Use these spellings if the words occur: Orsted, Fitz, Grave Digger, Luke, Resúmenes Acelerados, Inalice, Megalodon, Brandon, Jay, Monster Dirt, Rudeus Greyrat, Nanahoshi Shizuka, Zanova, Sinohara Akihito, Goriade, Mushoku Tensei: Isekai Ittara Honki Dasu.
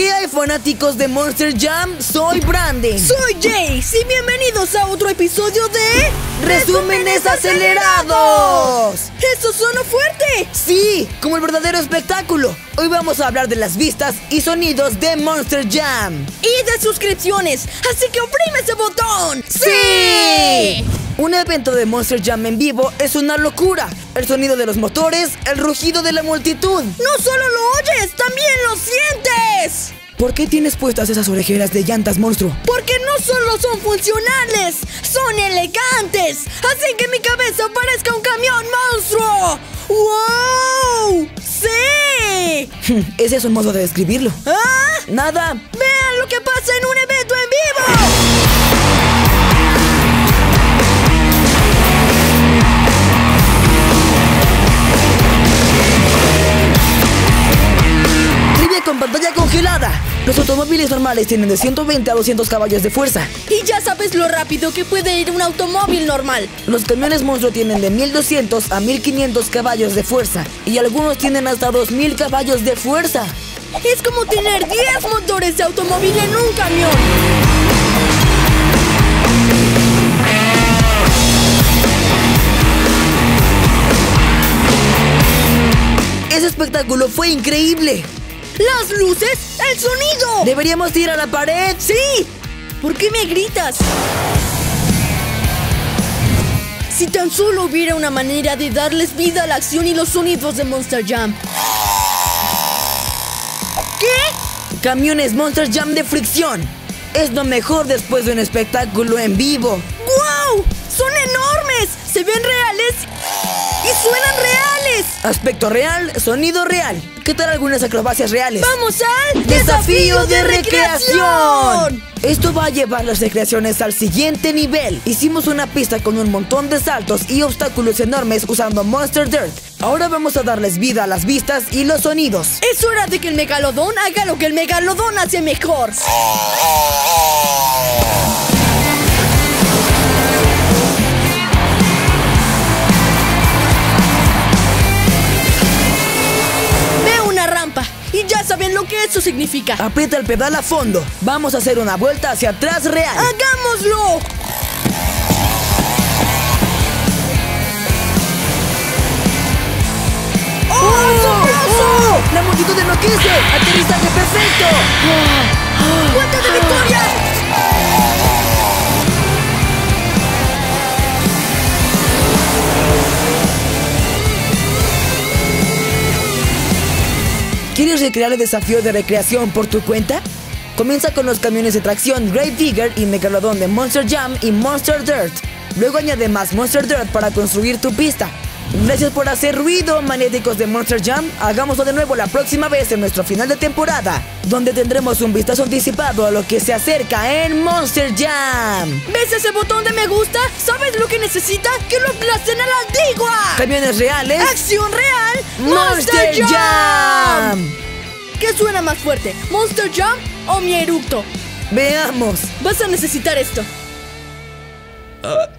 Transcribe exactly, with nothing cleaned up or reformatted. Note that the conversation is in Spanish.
¿Qué hay, fanáticos de Monster Jam? Soy Brandon. Soy Jay. Y bienvenidos a otro episodio de... ¡Resúmenes Acelerados! ¡Eso suena fuerte! Sí, como el verdadero espectáculo. Hoy vamos a hablar de las vistas y sonidos de Monster Jam. Y de suscripciones. Así que oprime ese botón. ¡Sí! Un evento de Monster Jam en vivo es una locura. El sonido de los motores, el rugido de la multitud. ¡No solo lo oyes, también lo sientes! ¿Por qué tienes puestas esas orejeras de llantas, monstruo? Porque no solo son funcionales, son elegantes. Hacen que mi cabeza parezca un camión, monstruo. ¡Wow! ¡Sí! ¿Ese es un modo de describirlo? ¿Ah? ¡Nada! ¡Vean lo que pasa en un evento en vivo! Con pantalla congelada. Los automóviles normales tienen de ciento veinte a doscientos caballos de fuerza. Y ya sabes lo rápido que puede ir un automóvil normal. Los camiones monstruo tienen de mil doscientos a mil quinientos caballos de fuerza. Y algunos tienen hasta dos mil caballos de fuerza. Es como tener diez motores de automóvil en un camión. Ese espectáculo fue increíble. ¡Las luces! ¡El sonido! ¡Deberíamos ir a la pared! ¡Sí! ¿Por qué me gritas? Si tan solo hubiera una manera de darles vida a la acción y los sonidos de Monster Jam. ¿Qué? Camiones Monster Jam de fricción. Es lo mejor después de un espectáculo en vivo. ¡Wow! ¡Son enormes! ¡Se ven reales! ¡Y suenan reales! Aspecto real, sonido real. ¿Qué tal algunas acrobacias reales? ¡Vamos al desafío de recreación! Esto va a llevar las recreaciones al siguiente nivel. Hicimos una pista con un montón de saltos y obstáculos enormes usando Monster Dirt. Ahora vamos a darles vida a las vistas y los sonidos. Es hora de que el Megalodon haga lo que el Megalodon hace mejor. Y ya saben lo que eso significa. Aprieta el pedal a fondo. Vamos a hacer una vuelta hacia atrás real. ¡Hagámoslo! ¡Oh! ¡Oh! ¡Oh! ¡Oh! ¡La multitud enloquece! ¡Aterrizaje perfecto! ¡Cuenta de victorias! ¿Quieres recrear el desafío de recreación por tu cuenta? Comienza con los camiones de tracción Grave Digger y Megalodon de Monster Jam y Monster Dirt. Luego añade más Monster Dirt para construir tu pista. Gracias por hacer ruido, magnéticos de Monster Jam. Hagámoslo de nuevo la próxima vez en nuestro final de temporada, donde tendremos un vistazo anticipado a lo que se acerca en Monster Jam. ¿Ves ese botón de me gusta? ¿Sabes lo que necesita? ¡Que lo aplasten a la antigua! Camiones reales. ¡Acción real! ¡Monster, Monster Jam! Jam! ¿Qué suena más fuerte? ¿Monster Jam o mi eructo? Veamos. Vas a necesitar esto. Uh.